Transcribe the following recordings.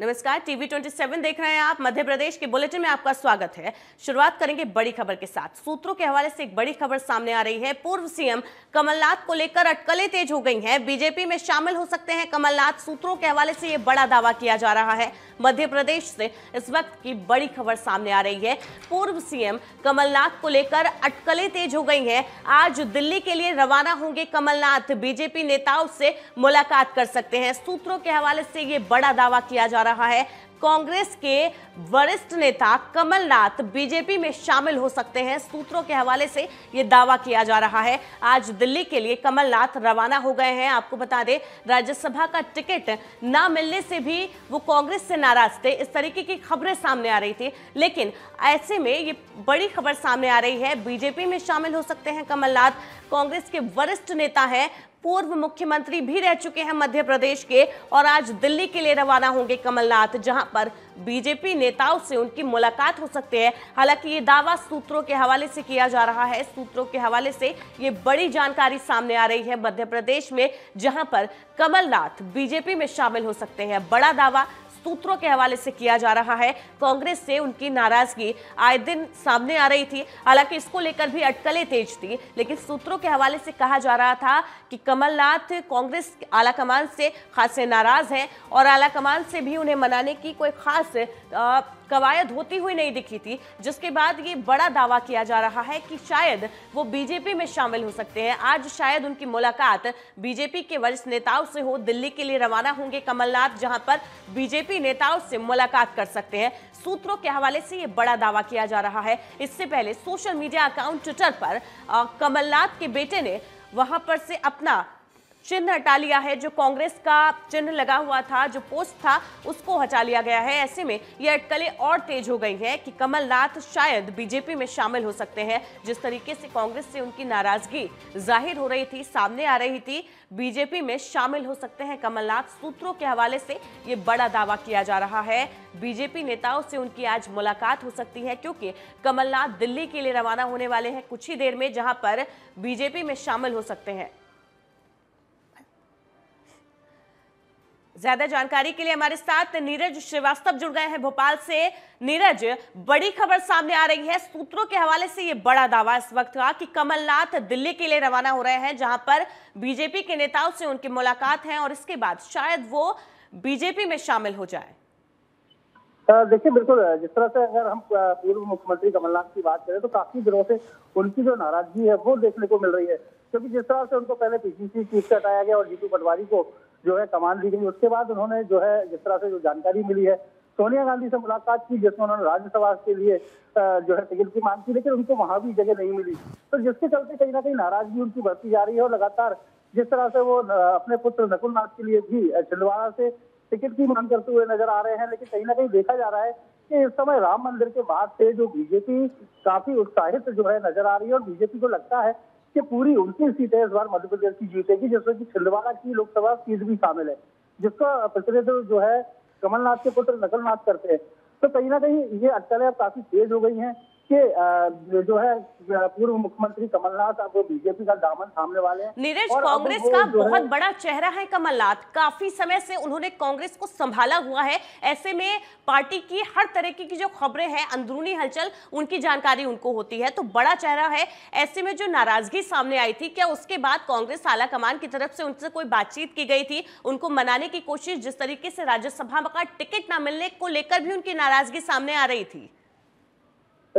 नमस्कार, टीवी 27 देख रहे हैं आप। मध्य प्रदेश के बुलेटिन में आपका स्वागत है। शुरुआत करेंगे बड़ी खबर के साथ। सूत्रों के हवाले से एक बड़ी खबर सामने आ रही है। पूर्व सीएम कमलनाथ को लेकर अटकलें तेज हो गई हैं। बीजेपी में शामिल हो सकते हैं कमलनाथ, सूत्रों के हवाले से ये बड़ा दावा किया जा रहा है। मध्य प्रदेश से इस वक्त की बड़ी खबर सामने आ रही है। पूर्व सीएम कमलनाथ को लेकर अटकलें तेज हो गई हैं। आज दिल्ली के लिए रवाना होंगे कमलनाथ, बीजेपी नेताओं से मुलाकात कर सकते हैं, सूत्रों के हवाले से ये बड़ा दावा किया जा रहा है। कांग्रेस के वरिष्ठ नेता कमलनाथ बीजेपी में शामिल हो सकते हैं, सूत्रों के हवाले से ये दावा किया जा रहा है। आज दिल्ली के लिए कमलनाथ रवाना हो गए हैं। आपको बता दें, राज्यसभा का टिकट ना मिलने से भी वो कांग्रेस से नाराज थे, इस तरीके की खबरें सामने आ रही थी। लेकिन ऐसे में ये बड़ी खबर सामने आ रही है, बीजेपी में शामिल हो सकते हैं कमलनाथ। कांग्रेस के वरिष्ठ नेता हैं, पूर्व मुख्यमंत्री भी रह चुके हैं मध्य प्रदेश के, और आज दिल्ली के लिए रवाना होंगे कमलनाथ, जहां पर बीजेपी नेताओं से उनकी मुलाकात हो सकती है। हालांकि ये दावा सूत्रों के हवाले से किया जा रहा है। सूत्रों के हवाले से ये बड़ी जानकारी सामने आ रही है मध्य प्रदेश में, जहां पर कमलनाथ बीजेपी में शामिल हो सकते हैं। बड़ा दावा सूत्रों के हवाले से किया जा रहा है। कांग्रेस से उनकी नाराजगी आए दिन सामने आ रही थी, हालांकि इसको लेकर भी अटकलें तेज थी। लेकिन सूत्रों के हवाले से कहा जा रहा था कि कमलनाथ कांग्रेस आला कमान से खासे नाराज हैं, और आला कमान से भी उन्हें मनाने की कोई खास कवायद होती हुई नहीं दिखी थी, जिसके बाद ये बड़ा दावा किया जा रहा है कि शायद वो बीजेपी में शामिल हो सकते हैं। आज शायद उनकी मुलाकात बीजेपी के वरिष्ठ नेताओं से हो। दिल्ली के लिए रवाना होंगे कमलनाथ, जहां पर बीजेपी नेताओं से मुलाकात कर सकते हैं, सूत्रों के हवाले से ये बड़ा दावा किया जा रहा है। इससे पहले सोशल मीडिया अकाउंट ट्विटर पर कमलनाथ के बेटे ने वहां पर से अपना चिन्ह हटा लिया है। जो कांग्रेस का चिन्ह लगा हुआ था, जो पोस्ट था, उसको हटा लिया गया है। ऐसे में ये अटकलें और तेज हो गई हैं कि कमलनाथ शायद बीजेपी में शामिल हो सकते हैं। जिस तरीके से कांग्रेस से उनकी नाराजगी जाहिर हो रही थी, सामने आ रही थी, बीजेपी में शामिल हो सकते हैं कमलनाथ, सूत्रों के हवाले से ये बड़ा दावा किया जा रहा है। बीजेपी नेताओं से उनकी आज मुलाकात हो सकती है, क्योंकि कमलनाथ दिल्ली के लिए रवाना होने वाले हैं कुछ ही देर में, जहां पर बीजेपी में शामिल हो सकते हैं। ज्यादा जानकारी के लिए हमारे साथ नीरज श्रीवास्तव जुड़ गए हैं भोपाल से। नीरज, बड़ी खबर सामने आ रही है, सूत्रों के हवाले से ये बड़ा दावा इस वक्त हुआ कि कमलनाथ दिल्ली के लिए रवाना हो रहे हैं, जहां पर बीजेपी के नेताओं से उनकी मुलाकात है, और इसके बाद शायद वो बीजेपी में शामिल हो जाए। देखिए, बिल्कुल जिस तरह से अगर हम पूर्व मुख्यमंत्री कमलनाथ की बात करें तो काफी दिनों से उनकी जो नाराजगी है वो देखने को मिल रही है, क्योंकि जिस तरह से उनको पहले पीसीसी चीफ से हटाया गया और जीतू पटवारी को जो है कमान दी गई, उसके बाद उन्होंने जो है जिस तरह से जो जानकारी मिली है सोनिया गांधी से मुलाकात की, जिसमें उन्होंने राज्यसभा के लिए जो है टिकट की मांग की, लेकिन उनको वहां भी जगह नहीं मिली, तो जिसके चलते कहीं ना कहीं नाराजगी उनकी बढ़ती जा रही है। और लगातार जिस तरह से वो अपने पुत्र नकुलनाथ के लिए भी छिंदवाड़ा से टिकट की मांग करते हुए नजर आ रहे हैं, लेकिन कहीं ना कहीं देखा जा रहा है कि इस समय राम मंदिर के बाद से जो बीजेपी काफी उत्साहित जो है नजर आ रही है, और बीजेपी को लगता है कि पूरी 29 सीटें इस बार मध्य प्रदेश की जीतेगी, जिसमें कि छिंदवाड़ा की लोकसभा सीट भी शामिल है, जिसका प्रतिनिधित्व जो है कमलनाथ के पुत्र नकुलनाथ करते हैं। तो कहीं ना कहीं ये अटकलें अब काफी तेज हो गई हैं कि जो है पूर्व मुख्यमंत्री कमलनाथ अब वो बीजेपी का दामन थामने वाले हैं। नीरज, कांग्रेस का बहुत बड़ा चेहरा है कमलनाथ, काफी समय से उन्होंने कांग्रेस को संभाला हुआ है। ऐसे में पार्टी की हर तरीके की जो खबरें हैं, अंदरूनी हलचल, उनकी जानकारी उनको होती है, तो बड़ा चेहरा है। ऐसे में जो नाराजगी सामने आई थी, क्या उसके बाद कांग्रेस आला कमान की तरफ से उनसे कोई बातचीत की गई थी? उनको मनाने की कोशिश, जिस तरीके से राज्यसभा का टिकट न मिलने को लेकर भी उनकी नाराजगी सामने आ रही थी।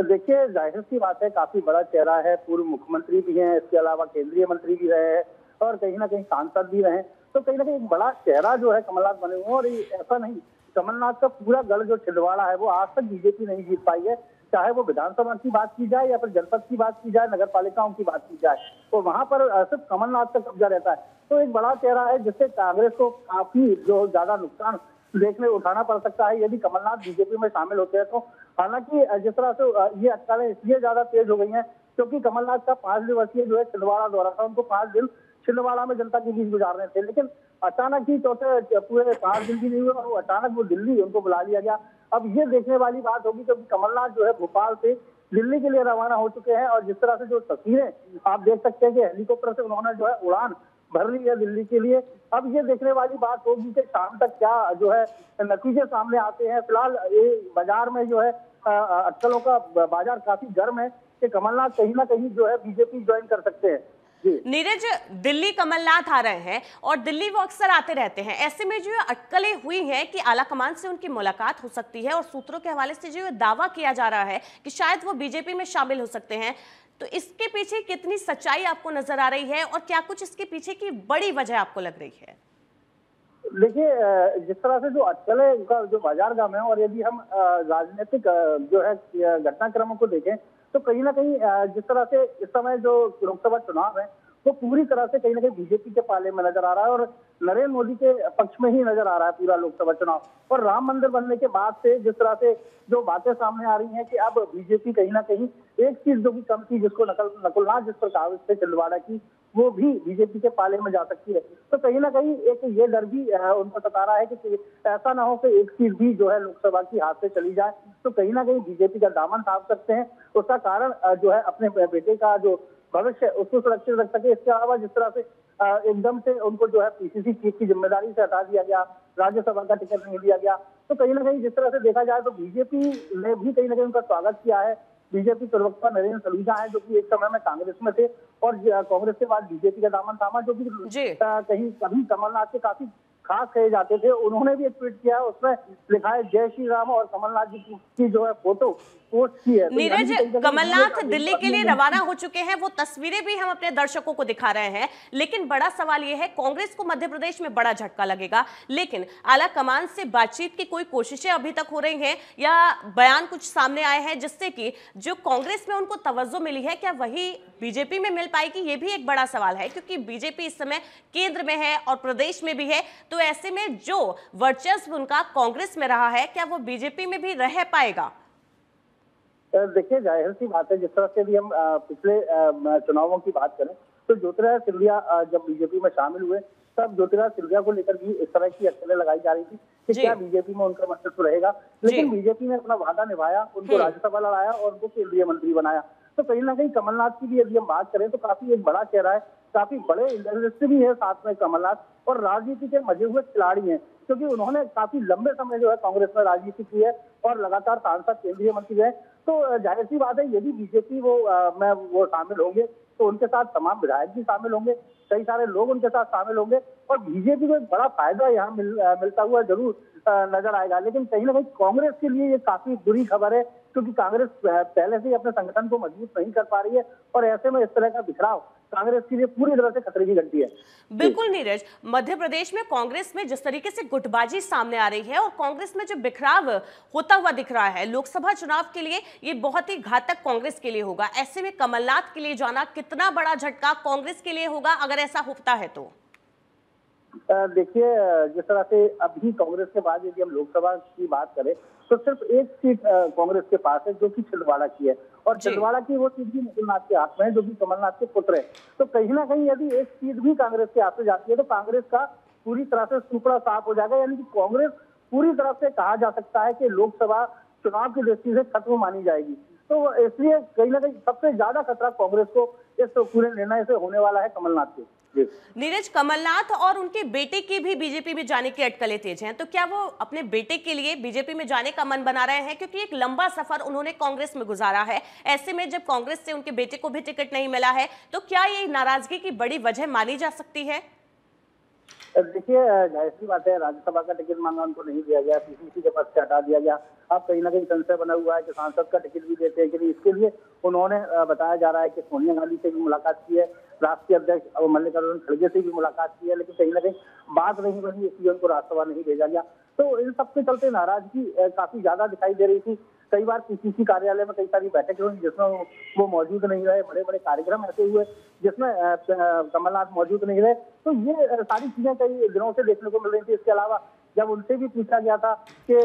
देखिए, जाहिर सी बात है, काफी बड़ा चेहरा है, पूर्व मुख्यमंत्री भी हैं, इसके अलावा केंद्रीय मंत्री भी रहे हैं, और कहीं ना कहीं सांसद भी रहे हैं, तो कहीं ना कहीं एक बड़ा चेहरा जो है कमलनाथ बने हुए हैं। और ऐसा नहीं, कमलनाथ का पूरा गढ़ जो छिंदवाड़ा है वो आज तक बीजेपी नहीं जीत पाई है, चाहे वो विधानसभा की बात की जाए या फिर जनपद की बात की जाए, नगर पालिकाओं की बात की जाए, तो वहाँ पर सिर्फ कमलनाथ का कब्जा रहता है। तो एक बड़ा चेहरा है, जिससे कांग्रेस को काफी जो ज्यादा नुकसान देखने उठाना पड़ सकता है यदि कमलनाथ बीजेपी में शामिल होते हैं तो। हालांकि जिस तरह से ये अटकलें इसलिए ज्यादा तेज हो गई हैं क्योंकि कमलनाथ का 5 दिवसीय जो है छिंदवाड़ा दौरा था, उनको 5 दिन छिंदवाड़ा में जनता के बीच गुजारने थे, लेकिन अचानक ही चौथे पूरे 5 दिन भी नहीं हुए और वो अचानक वो दिल्ली उनको बुला लिया गया। अब ये देखने वाली बात होगी क्योंकि कमलनाथ जो है भोपाल से दिल्ली के लिए रवाना हो चुके हैं, और जिस तरह से जो तस्वीरें आप देख सकते हैं कि हेलीकॉप्टर से उन्होंने जो है उड़ान भर ली है दिल्ली के लिए। अब ये देखने वाली बात होगी कि शाम तक क्या जो है नतीजे सामने आते हैं। फिलहाल ये बाजार में जो है अटकलों का बाजार काफी गर्म है कि कमलनाथ कहीं ना कहीं जो है बीजेपी ज्वाइन कर सकते हैं। नीरज, दिल्ली कमलनाथ आ रहे हैं और दिल्ली वो अक्सर आते रहते हैं, ऐसे में जो अटकलें हुई हैं कि आलाकमान से उनकी मुलाकात हो सकती है और सूत्रों के हवाले से जो दावा किया जा रहा है कि शायद वो बीजेपी में शामिल हो सकते हैं, तो इसके पीछे कितनी सच्चाई आपको नजर आ रही है और क्या कुछ इसके पीछे की बड़ी वजह आपको लग रही है? देखिए, जिस तरह से जो अटकलें का जो बाजारगाम है और यदि हम राजनीतिक जो है घटनाक्रमों को देखें तो कहीं ना कहीं जिस तरह से इस समय जो लोकसभा चुनाव है वो पूरी तरह से कहीं ना कहीं बीजेपी के पाले में नजर आ रहा है और नरेंद्र मोदी के पक्ष में ही नजर आ रहा है पूरा लोकसभा चुनाव। और राम मंदिर बनने के बाद से जिस तरह से जो बातें सामने आ रही हैं कि अब बीजेपी कहीं ना कहीं एक चीज जो भी कम थी जिसको नकुलनाथ जिस पर कांग्रेस से छिंदवाड़ा की, वो भी बीजेपी के पाले में जा सकती है। तो कहीं ना कहीं एक ये डर भी उनको सता रहा है कि ऐसा ना हो कि एक सीट भी जो है लोकसभा की हाथ से चली जाए, तो कहीं ना कहीं बीजेपी का दामन थाम सकते हैं। उसका कारण जो है अपने बेटे का जो भविष्य उसको सुरक्षित रख सके। इसके अलावा जिस तरह से एकदम से उनको जो है पीसीसी चीफ की जिम्मेदारी से हटा दिया गया, राज्यसभा का टिकट नहीं दिया गया, तो कहीं ना कहीं जिस तरह से देखा जाए तो बीजेपी ने भी कहीं ना कहीं उनका स्वागत किया है। बीजेपी प्रवक्ता नरेंद्र सलूजा हैं जो कि एक समय में कांग्रेस में थे और कांग्रेस के बाद बीजेपी का दामन थामा, जो कि कहीं कभी कमलनाथ के काफी खास कहे जाते थे। उन्होंने भी एक ट्वीट किया है, उसमें लिखा है जय श्री राम और कमलनाथ जी की जो है फोटो पोस्ट की है। नीरज, कमलनाथ दिल्ली के लिए रवाना हो चुके हैं, वो तस्वीरें भी हम अपने दर्शकों को दिखा रहे हैं, लेकिन बड़ा सवाल ये है कांग्रेस को मध्य प्रदेश में बड़ा झटका लगेगा, लेकिन आला कमान से बातचीत की कोई कोशिशें अभी तक हो रही है या बयान कुछ सामने आए हैं जिससे कि जो कांग्रेस में उनको तवज्जो मिली है क्या वही बीजेपी में मिल पाएगी, ये भी एक बड़ा सवाल है क्योंकि बीजेपी इस समय केंद्र में है और प्रदेश में भी है। तो ऐसे में जो वर्चस्व उनका कांग्रेस में रहा है क्या वो बीजेपी में भी रह पाएगा? देखिए, जाहिर सी बात है जिस तरह से भी हम पिछले चुनावों की बात करें तो ज्योतिरादित्य सिंधिया जब बीजेपी में शामिल हुए तब ज्योतिरादित्य सिंधिया को लेकर भी इस तरह की अटकलें लगाई जा रही थी कि क्या बीजेपी में उनका वर्चस्व रहेगा, लेकिन बीजेपी ने अपना वादा निभाया, उनको राज्यसभा लड़ाया और उनको केंद्रीय मंत्री बनाया। तो कहीं ना कहीं कमलनाथ की भी यदि हम बात करें तो काफी एक बड़ा चेहरा है, काफी बड़े इंडस्ट्री भी है साथ में कमलनाथ, और राजनीति के मजे हुए खिलाड़ी हैं क्योंकि उन्होंने काफी लंबे समय जो है कांग्रेस में राजनीति की है और लगातार सांसद केंद्रीय मंत्री रहे। तो जाहिर सी बात है यदि बीजेपी वो शामिल होंगे तो उनके साथ तमाम विधायक भी शामिल होंगे, कई सारे लोग उनके साथ शामिल होंगे और बीजेपी को एक बड़ा फायदा यहाँ मिलता हुआ जरूर नजर आएगा। लेकिन कहीं ना कहीं कांग्रेस के लिए ये काफी बुरी खबर है क्योंकि कांग्रेस पहले से ही अपने संगठन को मजबूत नहीं कर पा रही है और ऐसे में इस तरह का बिखराव कांग्रेस के लिए पूरी तरह से खतरे की घंटी है। बिल्कुल नीरज, मध्य प्रदेश में कांग्रेस में जिस तरीके से गुटबाजी सामने आ रही है और कांग्रेस में जो बिखराव होता हुआ दिख रहा है लोकसभा चुनाव के लिए, ये बहुत ही घातक कांग्रेस के लिए होगा। ऐसे में कमलनाथ के लिए जाना कितना बड़ा झटका कांग्रेस के लिए होगा अगर ऐसा होता है तो? देखिए, जिस तरह से अभी कांग्रेस के बाद यदि हम लोकसभा की बात करें तो सिर्फ एक सीट कांग्रेस के पास है जो कि छिंदवाड़ा की है और छिंदवाड़ा की वो सीट भी नकुलनाथ के हाथ में है जो कि कमलनाथ के पुत्र है। तो कहीं ना कहीं यदि एक सीट भी कांग्रेस के हाथ में जाती है तो कांग्रेस का पूरी तरह से सुपड़ा साफ हो जाएगा, यानी कि कांग्रेस पूरी तरह से कहा जा सकता है कि लोकसभा चुनाव की दृष्टि से खत्म मानी जाएगी। तो इसलिए कहीं ना कहीं सबसे ज्यादा खतरा कांग्रेस को इस पूरे निर्णय से होने वाला है कमलनाथ के। नीरज, कमलनाथ और उनके बेटे की भी बीजेपी में जाने की अटकलें तेज हैं, तो क्या वो अपने बेटे के लिए बीजेपी में जाने का मन बना रहे हैं क्योंकि एक लंबा सफर उन्होंने कांग्रेस में गुजारा है, ऐसे में जब कांग्रेस से उनके बेटे को भी टिकट नहीं मिला है तो क्या ये नाराजगी की बड़ी वजह मानी जा सकती है? देखिए, जाहिर सी बात है राज्यसभा का टिकट मांगा उनको नहीं दिया गया, पीसीसी के पद से हटा दिया गया। अब कहीं ना कहीं संशय बना हुआ है कि सांसद का टिकट भी देते हैं कि नहीं। इसके लिए उन्होंने बताया जा रहा है कि सोनिया गांधी से भी मुलाकात की है, राष्ट्रीय अध्यक्ष मल्लिकार्जुन खड़गे से भी मुलाकात की है, लेकिन कहीं ना कहीं बात नहीं बनी इसलिए उनको राज्यसभा नहीं भेजा गया। तो इन सबके चलते नाराजगी काफी ज्यादा दिखाई दे रही थी। कई बार पीसीसी कार्यालय में कई सारी बैठकें हुई जिसमें वो मौजूद नहीं रहे, बड़े बड़े कार्यक्रम ऐसे हुए जिसमें कमलनाथ मौजूद नहीं रहे। तो ये सारी चीजें कई दिनों से देखने को मिल रही थी। इसके अलावा जब उनसे भी पूछा गया था कि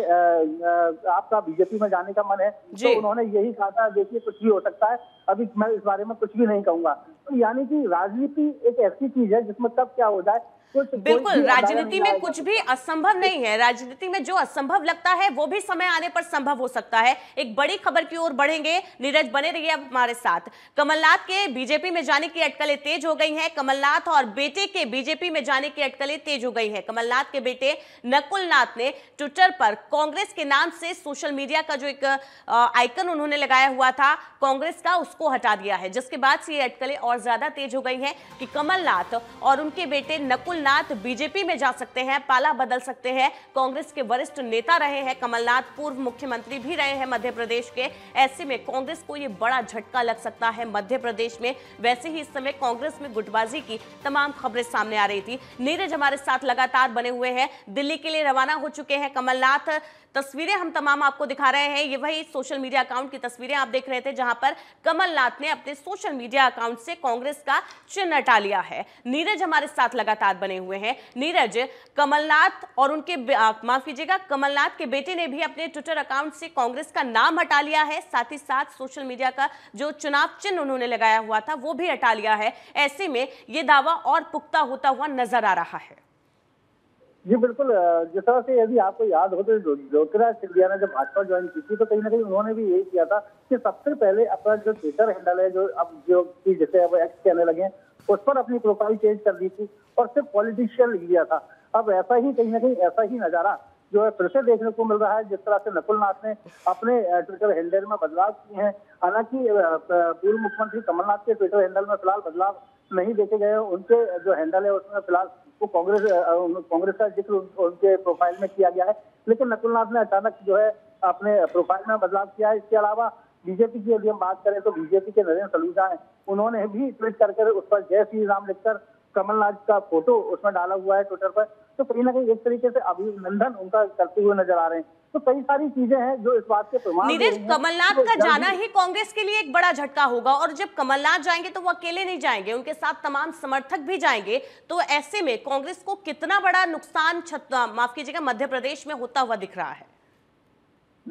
आपका बीजेपी में जाने का मन है तो उन्होंने यही कहा था देखिए कुछ भी हो सकता है, अभी मैं इस बारे में कुछ भी नहीं कहूंगा। तो यानी कि राजनीति एक ऐसी चीज है जिसमें कब क्या हो जाए बिल्कुल, राजनीति में कुछ भी असंभव नहीं है। राजनीति में जो असंभव लगता है वो भी समय आने पर संभव हो सकता है। एक बड़ी खबर की ओर बढ़ेंगे, नीरज बने रहिए आप हमारे साथ। कमलनाथ के बीजेपी में जाने की अटकलें तेज हो गई हैं। कमलनाथ और बेटे के बीजेपी में जाने की अटकलें तेज हो गई हैं। कमलनाथ के बेटे नकुलनाथ ने ट्विटर पर कांग्रेस के नाम से सोशल मीडिया का जो एक आइकन उन्होंने लगाया हुआ था कांग्रेस का, उसको हटा दिया है, जिसके बाद से ये अटकलें और ज्यादा तेज हो गई हैं कि कमलनाथ और उनके बेटे नकुल नाथ बीजेपी में जा सकते हैं, पाला बदल सकते हैं। कांग्रेस के वरिष्ठ नेता रहे हैं कमलनाथ, पूर्व मुख्यमंत्री भी रहे हैं मध्य प्रदेश के। ऐसे में कांग्रेस को ये बड़ा झटका लग सकता है मध्य प्रदेश में। वैसे ही इस समय कांग्रेस में गुटबाजी की तमाम खबरें सामने आ रही थी। नीरज हमारे साथ लगातार बने हुए हैं, दिल्ली के लिए रवाना हो चुके हैं कमलनाथ। तस्वीरें हम तमाम आपको दिखा रहे हैं, ये वही सोशल मीडिया अकाउंट की तस्वीरें आप देख रहे थे जहां पर कमलनाथ ने अपने सोशल मीडिया अकाउंट से कांग्रेस का चिन्ह हटा लिया है। नीरज हमारे साथ लगातार बने हुए हैं। नीरज, कमलनाथ और उनके माफ कीजिएगा कमलनाथ के बेटे ने भी अपने ट्विटर अकाउंट से कांग्रेस का नाम हटा लिया है, साथ ही साथ सोशल मीडिया का जो चुनाव चिन्ह उन्होंने लगाया हुआ था वो भी हटा लिया है। ऐसे में ये दावा और पुख्ता होता हुआ नजर आ रहा है। जी बिल्कुल, जिस तरह से यदि आपको याद हो तो ज्योतिरादित्य सिंधिया ने जब भाजपा ज्वाइन की थी तो कहीं ना कहीं उन्होंने भी यही किया था कि सबसे पहले अपना जो ट्विटर हैंडल है जो अब जो कि जैसे अब एक्स कहने लगे उस पर अपनी प्रोफाइल चेंज कर दी थी और सिर्फ पॉलिटिशियन लिख दिया था। अब ऐसा ही कहीं ना कहीं ऐसा ही नजारा जो है फिर से देखने को मिल रहा है, जिस तरह से नकुलनाथ ने अपने ट्विटर हैंडल में बदलाव किए हैं। हालांकि पूर्व मुख्यमंत्री कमलनाथ के ट्विटर हैंडल में फिलहाल बदलाव नहीं देखे गए, उनके जो हैंडल है उसमें फिलहाल वो कांग्रेस का जिक्र उनके प्रोफाइल में किया गया है, लेकिन नकुलनाथ ने अचानक जो है अपने प्रोफाइल में बदलाव किया है। इसके अलावा बीजेपी की यदि हम बात करें तो बीजेपी के नरेंद्र सलूजा हैं, उन्होंने भी ट्वीट करके उस पर जय श्री राम लिखकर कमलनाथ का फोटो उसमें डाला हुआ है ट्विटर पर। तो कहीं ना कहीं एक तरीके से अभिनंदन उनका करते हुए नजर आ रहे हैं। तो कई सारी चीजें हैं जो इस बात के प्रमाण। नीरज, कमलनाथ का जाना ही कांग्रेस के लिए एक बड़ा झटका होगा, और जब कमलनाथ जाएंगे तो वो अकेले नहीं जाएंगे, उनके साथ तमाम समर्थक भी जाएंगे। तो ऐसे में कांग्रेस को कितना बड़ा नुकसान माफ कीजिएगा मध्य प्रदेश में होता हुआ दिख रहा है?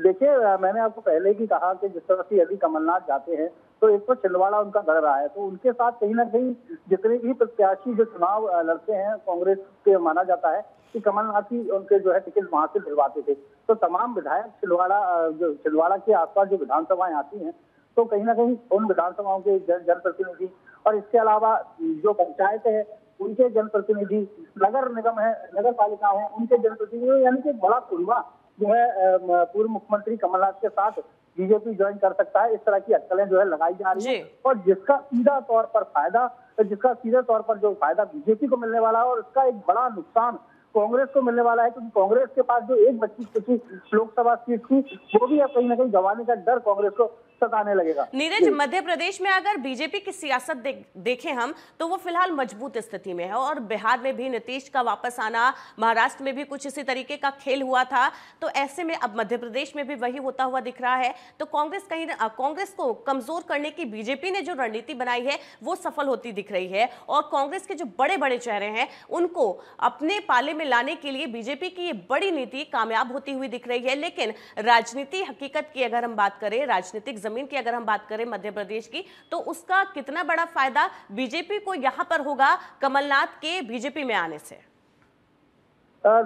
देखिये, मैंने आपको पहले भी कहा कि जिस तरह से यदि कमलनाथ जाते हैं तो एक तो छिंदवाड़ा उनका घर रहा है, तो उनके साथ कहीं ना कहीं जितने भी प्रत्याशी जो चुनाव लड़ते हैं कांग्रेस के, माना जाता है कि कमलनाथ ही उनके जो है टिकट वहां से दिलवाते थे। तो तमाम विधायक छिंदवाड़ा के आसपास जो विधानसभाएं आती हैं तो कहीं ना कहीं उन विधानसभाओं के जनप्रतिनिधि और इसके अलावा जो पंचायतें हैं उनके जनप्रतिनिधि, नगर निगम है, नगर पालिका है, उनके जनप्रतिनिधि, यानी कि बड़ा कुलवा जो है पूर्व मुख्यमंत्री कमलनाथ के साथ बीजेपी ज्वाइन कर सकता है। इस तरह की अटकलें जो है लगाई जा रही है और जिसका सीधा तौर पर जो फायदा बीजेपी को मिलने वाला है और इसका एक बड़ा नुकसान कांग्रेस को मिलने वाला है, क्योंकि कांग्रेस के पास जो एक बची लोकसभा सीट थी वो भी अब कहीं ना कहीं गंवाने का डर कांग्रेस को सताने लगेगा। नीरज, मध्य प्रदेश में अगर बीजेपी की सियासत देखें हम तो वो फिलहाल मजबूत स्थिति में है, और बिहार में भी नीतीश का वापस आना, महाराष्ट्र में भी कुछ इसी तरीके का खेल हुआ था, तो ऐसे में अब मध्य प्रदेश में भी वही होता हुआ दिख रहा है। तो कांग्रेस को कमजोर करने की बीजेपी ने जो रणनीति बनाई है वो सफल होती दिख रही है, और कांग्रेस के जो बड़े बड़े चेहरे हैं उनको अपने पाले में लाने के लिए बीजेपी की ये बड़ी नीति कामयाब होती हुई दिख रही है। लेकिन राजनीति हकीकत की अगर हम बात करें, राजनीतिक जमीन की अगर हम बात करें मध्य प्रदेश की, तो उसका कितना बड़ा फायदा बीजेपी को यहां पर होगा कमलनाथ के बीजेपी में आने से?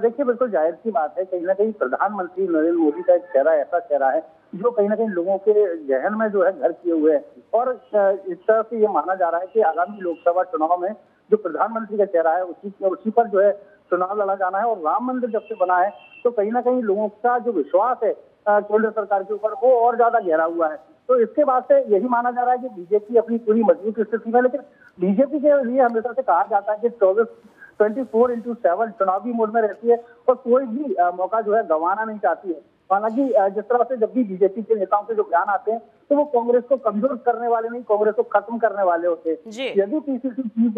देखिए, बिल्कुल जाहिर सी बात है, कहीं ना कहीं प्रधानमंत्री नरेंद्र मोदी का एक चेहरा ऐसा चेहरा है जो कहीं ना कहीं लोगों के जहन में जो है घर किए हुए है, और इस तरह से ये माना जा रहा है कि आगामी लोकसभा चुनाव में जो प्रधानमंत्री का चेहरा है उसी पर जो है चुनाव लड़ा जाना है। और राम मंदिर जब से बना है तो कहीं ना कहीं लोगों का जो विश्वास है केंद्र सरकार के ऊपर वो और ज्यादा गहरा हुआ है। तो इसके बाद से यही माना जा रहा है कि बीजेपी अपनी पूरी मजबूत स्थिति में, लेकिन बीजेपी के लिए हमेशा से कहा जाता है कि 24/7 चुनावी मोड में रहती है और कोई भी मौका जो है गंवाना नहीं चाहती है। हालांकि जिस तरह से जब भी बीजेपी के नेताओं के जो बयान आते हैं तो वो कांग्रेस को कमजोर करने वाले नहीं, कांग्रेस को खत्म करने वाले होते हैं। यदि पीसीसी चीफ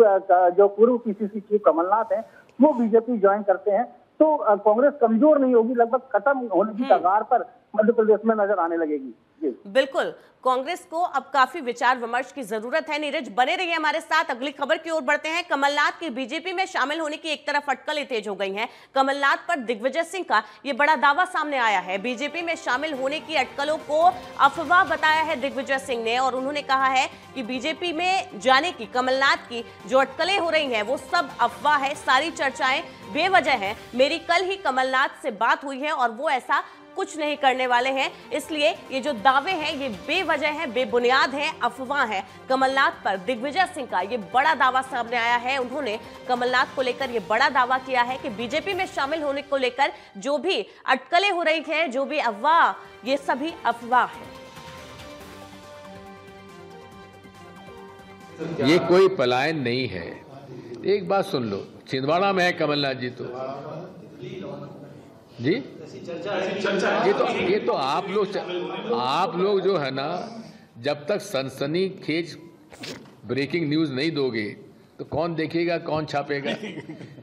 जो पूर्व पीसीसी चीफ कमलनाथ हैं वो बीजेपी ज्वाइन करते हैं तो कांग्रेस कमजोर नहीं होगी, लगभग खत्म होने की कगार पर मध्य प्रदेश में नजर आने लगेगी। बिल्कुल, कांग्रेस को अब काफी विचार विमर्श की जरूरत है। नीरज बने रहिए हमारे साथ। अगली खबर की ओर बढ़ते हैं। कमलनाथ की बीजेपी में शामिल होने की एक तरफ अटकलें तेज हो गई हैं। कमलनाथ पर दिग्विजय सिंह का यह बड़ा दावा सामने आया है। बीजेपी में शामिल होने की अटकलों को अफवाह बताया है दिग्विजय सिंह ने, और उन्होंने कहा है कि बीजेपी में जाने की कमलनाथ की जो अटकलें हो रही हैं वो सब अफवाह है, सारी चर्चाएं बेवजह है। मेरी कल ही कमलनाथ से बात हुई है और वो ऐसा कुछ नहीं करने वाले हैं, इसलिए ये जो दावे हैं ये बेवजह हैं, बेबुनियाद हैं, अफवाह हैं। कमलनाथ पर दिग्विजय सिंह का ये बड़ा दावा सामने आया है। उन्होंने कमलनाथ को लेकर ये बड़ा दावा किया है कि बीजेपी में शामिल होने को लेकर जो भी अटकलें हो रही हैं, जो भी अफवाह, ये सभी अफवाह है, ये कोई पलायन नहीं है। एक बात सुन लो, छिंदवाड़ा में है कमलनाथ जी तो जी ये तो आप लोग जो है ना, जब तक सनसनीखेज ब्रेकिंग न्यूज़ नहीं दोगे तो कौन देखेगा, कौन छापेगा।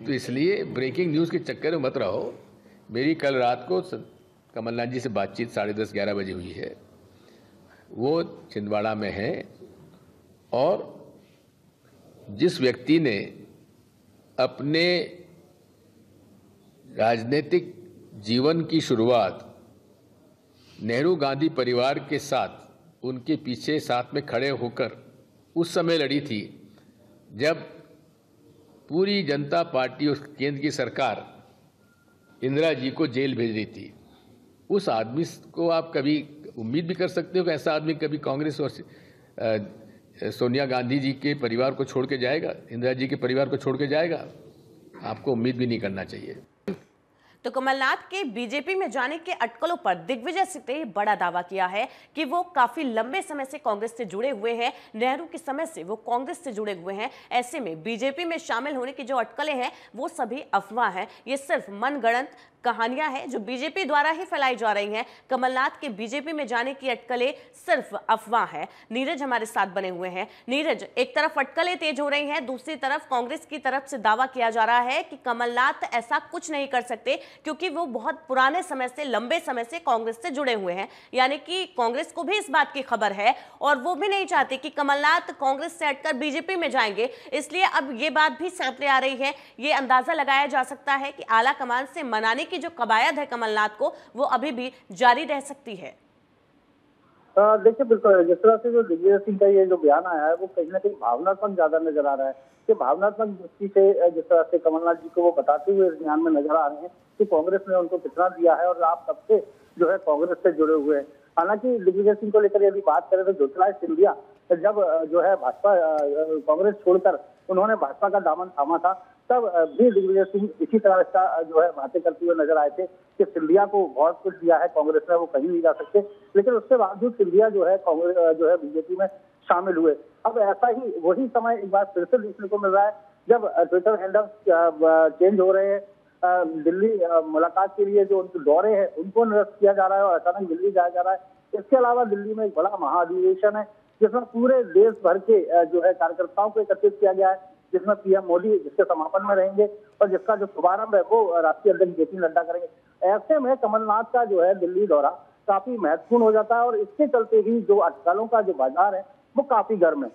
तो इसलिए ब्रेकिंग न्यूज़ के चक्कर में मत रहो। मेरी कल रात को कमलनाथ जी से बातचीत 10:30-11 बजे हुई है। वो छिंदवाड़ा में है और जिस व्यक्ति ने अपने राजनीतिक जीवन की शुरुआत नेहरू गांधी परिवार के साथ, उनके पीछे साथ में खड़े होकर उस समय लड़ी थी जब पूरी जनता पार्टी और केंद्र की सरकार इंदिरा जी को जेल भेज रही थी, उस आदमी को आप कभी उम्मीद भी कर सकते हो कि ऐसा आदमी कभी कांग्रेस और सोनिया गांधी जी के परिवार को छोड़ के जाएगा, इंदिरा जी के परिवार को छोड़ के जाएगा? आपको उम्मीद भी नहीं करना चाहिए। तो कमलनाथ के बीजेपी में जाने के अटकलों पर दिग्विजय सिंह ने बड़ा दावा किया है कि वो काफी लंबे समय से कांग्रेस से जुड़े हुए हैं, नेहरू के समय से वो कांग्रेस से जुड़े हुए हैं, ऐसे में बीजेपी में शामिल होने की जो अटकलें हैं वो सभी अफवाह हैं, ये सिर्फ मनगढ़ंत कहानियां हैं जो बीजेपी द्वारा ही फैलाई जा रही हैं। कमलनाथ के बीजेपी में जाने की अटकलें सिर्फ अफवाह है। नीरज हमारे साथ बने हुए हैं। नीरज, एक तरफ अटकलें तेज हो रही हैं, दूसरी तरफ कांग्रेस की तरफ से दावा किया जा रहा है कि कमलनाथ ऐसा कुछ नहीं कर सकते क्योंकि वो बहुत पुराने समय से, लंबे समय से कांग्रेस से जुड़े हुए हैं, यानी कि कांग्रेस को भी इस बात की खबर है और वो भी नहीं चाहते कि कमलनाथ कांग्रेस से हटकर बीजेपी में जाएंगे। इसलिए अब ये बात भी सामने आ रही है, ये अंदाजा लगाया जा सकता है कि आला कमान से मनाने की जो कवायद है कमलनाथ को वो अभी भी जारी रह सकती है। देखिए, बिल्कुल जिस तरह से जो दिग्विजय सिंह का ये जो बयान आया है वो कहीं ना कहीं भावनात्मक ज्यादा नजर आ रहा है कि भावनात्मक दृष्टि से जिस तरह से कमलनाथ जी को वो बताते हुए इस बयान में नजर आ रहे हैं कि कांग्रेस ने उनको कितना दिया है और आप सबसे जो है कांग्रेस से जुड़े हुए हैं। हालांकि दिग्विजय सिंह को लेकर यदि बात करें तो ज्योतिरादित्य सिंधिया जब जो है भाजपा कांग्रेस छोड़कर उन्होंने भाजपा का दामन थामा था तब भी दिग्विजय सिंह इसी तरह का जो है बातें करते हुए नजर आए थे कि सिंधिया को बहुत कुछ दिया है कांग्रेस ने, वो कहीं नहीं जा सकते, लेकिन उसके बावजूद सिंधिया जो है कांग्रेस जो है बीजेपी में शामिल हुए। अब ऐसा ही वही समय एक बार फिर से देखने को मिल रहा है जब ट्विटर हैंडल चेंज हो रहे हैं, दिल्ली मुलाकात के लिए जो उनके दौरे हैं उनको निरस्त किया जा रहा है और अचानक दिल्ली जाया जा रहा है। इसके अलावा दिल्ली में एक बड़ा महाअधिवेशन है जिसमें पूरे देश भर के जो है कार्यकर्ताओं को एकत्रित किया गया है, जिसमें पीएम मोदी जिसके समापन में रहेंगे और जिसका जो शुभारंभ है वो राष्ट्रीय अध्यक्ष जेपी नड्डा करेंगे। ऐसे में कमलनाथ का जो है दिल्ली दौरा काफी महत्वपूर्ण हो जाता है और इसके चलते ही जो अटकलों का जो बाजार है वो काफी गर्म है।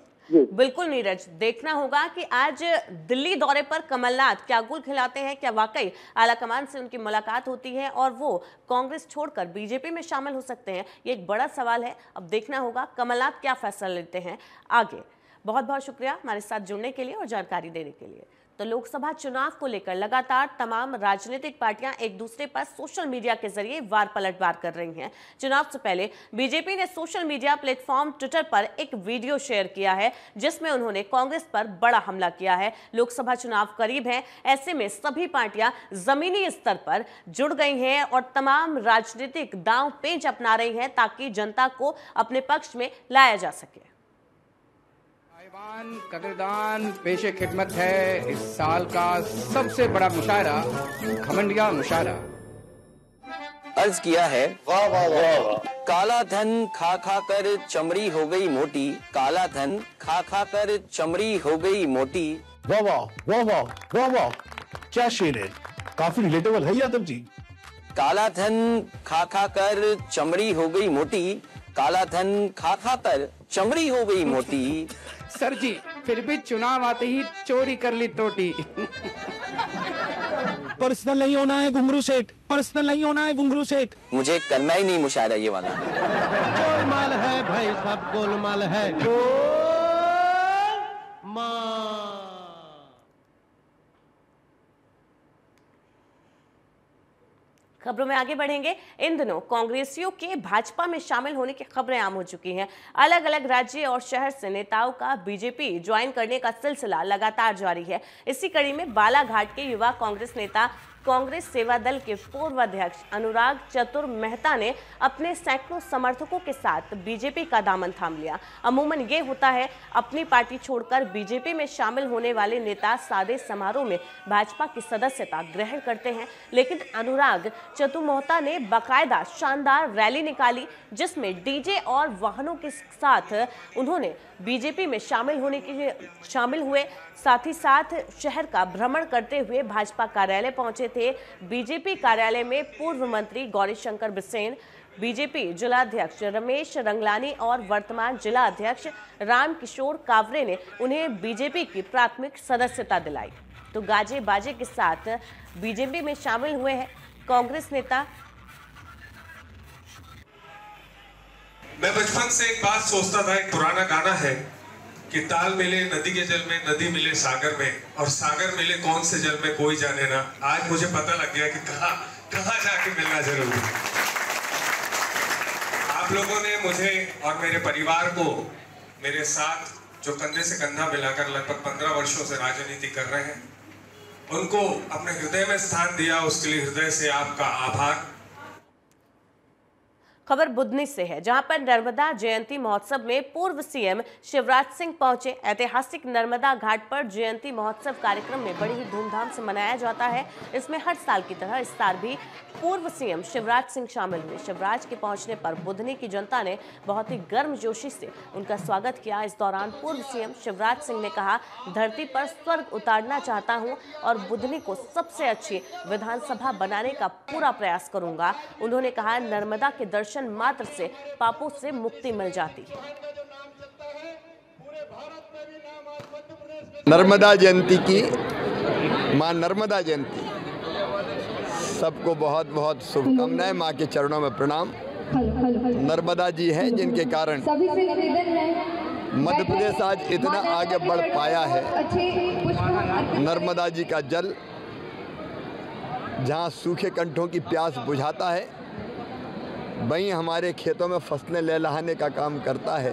बिल्कुल नीरज, देखना होगा कि आज दिल्ली दौरे पर कमलनाथ क्या गुल खिलाते हैं, क्या वाकई आलाकमान से उनकी मुलाकात होती है और वो कांग्रेस छोड़कर बीजेपी में शामिल हो सकते हैं, ये एक बड़ा सवाल है। अब देखना होगा कमलनाथ क्या फैसला लेते हैं आगे। बहुत बहुत शुक्रिया हमारे साथ जुड़ने के लिए और जानकारी देने के लिए। तो लोकसभा चुनाव को लेकर लगातार तमाम राजनीतिक पार्टियां एक दूसरे पर सोशल मीडिया के जरिए वार पलटवार कर रही हैं। चुनाव से पहले बीजेपी ने सोशल मीडिया प्लेटफॉर्म ट्विटर पर एक वीडियो शेयर किया है जिसमें उन्होंने कांग्रेस पर बड़ा हमला किया है। लोकसभा चुनाव करीब है, ऐसे में सभी पार्टियां जमीनी स्तर पर जुड़ गई हैं और तमाम राजनीतिक दांव पेंच अपना रही हैं ताकि जनता को अपने पक्ष में लाया जा सके। कदरदान पेशे खिदमत है इस साल का सबसे बड़ा मुशायरा, घमंडिया मुशायरा। अर्ज किया है वाह वाह वाह। काला धन खा खा कर चमड़ी हो गई मोटी, काला धन खा खा कर चमड़ी हो गई मोटी। वाह वाह वाह वाह वाह वाह, क्या शेर है, काफी रिलेटेबल है यादव जी। काला धन खा खा कर चमड़ी हो गई मोटी, काला धन खा कर चमड़ी हो गई मोटी। सर जी फिर भी चुनाव आते ही चोरी कर ली टोटी। पर्सनल नहीं होना है घुंगरू सेठ, पर्सनल नहीं होना है घुंगरू सेठ। मुझे करना ही नहीं मुशायरा ये वाला। गोलमाल है भाई साहब, गोलमाल है। खबरों में आगे बढ़ेंगे। इन दिनों कांग्रेसियों के भाजपा में शामिल होने की खबरें आम हो चुकी हैं। अलग अलग राज्य और शहर से नेताओं का बीजेपी ज्वाइन करने का सिलसिला लगातार जारी है। इसी कड़ी में बालाघाट के युवा कांग्रेस नेता कांग्रेस सेवा दल के पूर्व अध्यक्ष अनुराग चतुर्महता ने अपने सैकड़ों समर्थकों के साथ बीजेपी का दामन थाम लिया। अमूमन ये होता है, अपनी पार्टी छोड़कर बीजेपी में शामिल होने वाले नेता सादे समारोह में भाजपा की सदस्यता ग्रहण करते हैं, लेकिन अनुराग चतुर्महता ने बाकायदा शानदार रैली निकाली जिसमें डीजे और वाहनों के साथ उन्होंने बीजेपी में शामिल हुए। साथ ही साथ शहर का भ्रमण करते हुए भाजपा कार्यालय पहुंचे थे। बीजेपी कार्यालय में पूर्व मंत्री गौरीशंकर बिसेन, बीजेपी जिला अध्यक्ष रमेश रंगलानी और वर्तमान जिला अध्यक्ष राम किशोर कावरे ने उन्हें बीजेपी की प्राथमिक सदस्यता दिलाई। तो गाजे बाजे के साथ बीजेपी में शामिल हुए हैं कांग्रेस नेता। मैं बचपन से एक बात सोचता था, एक पुराना गाना है कि ताल मिले नदी के जल में, नदी मिले सागर में, और सागर मिले कौन से जल में कोई जाने ना। आज मुझे पता लग गया कि कहाँ जाके मिलना जरूरी है। आप लोगों ने मुझे और मेरे परिवार को मेरे साथ जो कंधे से कंधा मिलाकर लगभग 15 वर्षों से राजनीति कर रहे हैं उनको अपने हृदय में स्थान दिया, उसके लिए हृदय से आपका आभार। खबर बुधनी से है जहां पर नर्मदा जयंती महोत्सव में पूर्व सीएम शिवराज सिंह पहुंचे। ऐतिहासिक नर्मदा घाट पर जयंती महोत्सव कार्यक्रम में बड़ी ही धूमधाम से मनाया जाता है। इसमें हर साल की तरह इस साल भी पूर्व सीएम शिवराज सिंह शामिल हुए। शिवराज के पहुंचने पर बुधनी की जनता ने बहुत ही गर्मजोशी से उनका स्वागत किया। इस दौरान पूर्व सीएम शिवराज सिंह ने कहा, धरती पर स्वर्ग उतारना चाहता हूँ और बुधनी को सबसे अच्छी विधानसभा बनाने का पूरा प्रयास करूंगा। उन्होंने कहा, नर्मदा के दर्शन मात्र से पापों से मुक्ति मिल जाती है। नर्मदा जयंती की, मां नर्मदा जयंती, सबको बहुत बहुत शुभकामनाएं। मां के चरणों में प्रणाम। नर्मदा जी हैं जिनके कारण मध्य प्रदेश आज इतना आगे बढ़ पाया है। नर्मदा जी का जल जहां सूखे कंठों की प्यास बुझाता है, वहीं हमारे खेतों में फसलें लहलहाने का काम करता है।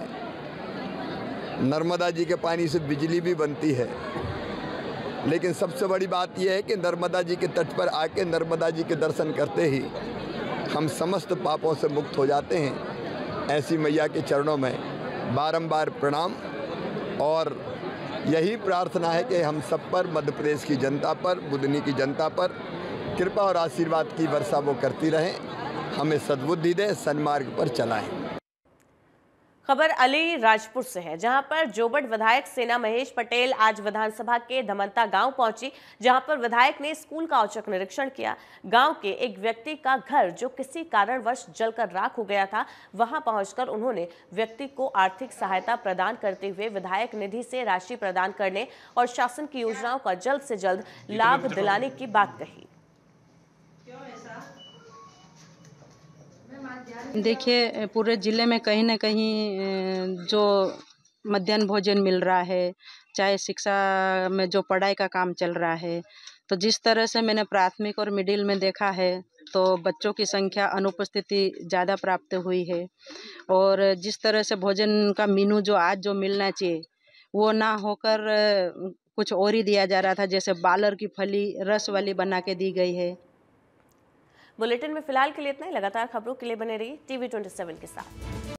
नर्मदा जी के पानी से बिजली भी बनती है। लेकिन सबसे बड़ी बात यह है कि नर्मदा जी के तट पर आके नर्मदा जी के दर्शन करते ही हम समस्त पापों से मुक्त हो जाते हैं। ऐसी मैया के चरणों में बारंबार प्रणाम और यही प्रार्थना है कि हम सब पर, मध्य प्रदेश की जनता पर, बुधनी की जनता पर कृपा और आशीर्वाद की वर्षा वो करती रहें, हमें सद्बुद्धि दे, सन्मार्ग पर चलाएं। खबर अली राजपुर से है जहां पर जोबट विधायक सेना महेश पटेल आज विधानसभा के धमनता गांव पहुंची, जहां पर विधायक ने स्कूल का औचक निरीक्षण किया। गांव के एक व्यक्ति का घर जो किसी कारणवश जलकर राख हो गया था, वहां पहुंचकर उन्होंने व्यक्ति को आर्थिक सहायता प्रदान करते हुए विधायक निधि से राशि प्रदान करने और शासन की योजनाओं का जल्द से जल्द लाभ दिलाने की बात कही। देखिए, पूरे ज़िले में कहीं ना कहीं जो मध्याह्न भोजन मिल रहा है, चाहे शिक्षा में जो पढ़ाई का काम चल रहा है, तो जिस तरह से मैंने प्राथमिक और मिडिल में देखा है तो बच्चों की संख्या अनुपस्थिति ज़्यादा प्राप्त हुई है। और जिस तरह से भोजन का मेनू जो आज जो मिलना चाहिए वो ना होकर कुछ और ही दिया जा रहा था, जैसे बालर की फली रस वाली बना के दी गई है। बुलेटिन में फिलहाल के लिए इतना ही। लगातार खबरों के लिए बने रहिए टीवी 27 के साथ।